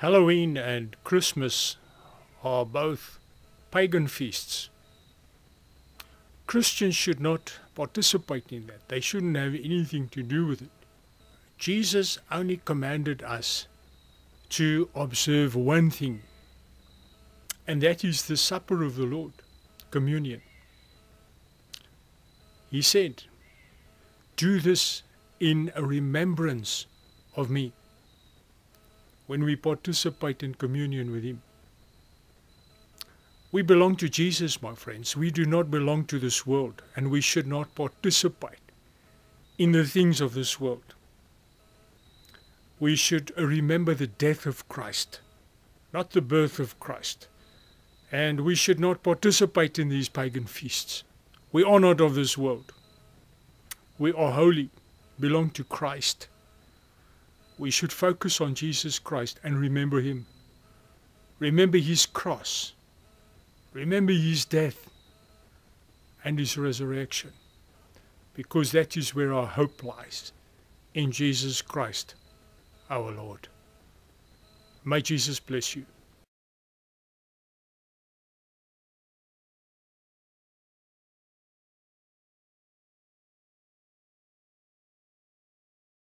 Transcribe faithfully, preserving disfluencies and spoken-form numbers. Halloween and Christmas are both pagan feasts. Christians should not participate in that. They shouldn't have anything to do with it. Jesus only commanded us to observe one thing, and that is the supper of the Lord, communion. He said, "Do this in a remembrance of me," when we participate in communion with him. We belong to Jesus, my friends. We do not belong to this world, and we should not participate in the things of this world. We should remember the death of Christ, not the birth of Christ. And we should not participate in these pagan feasts. We are not of this world. We are holy, belong to Christ. We should focus on Jesus Christ and remember him. Remember his cross. Remember his death and his resurrection, because that is where our hope lies, in Jesus Christ, our Lord. May Jesus bless you.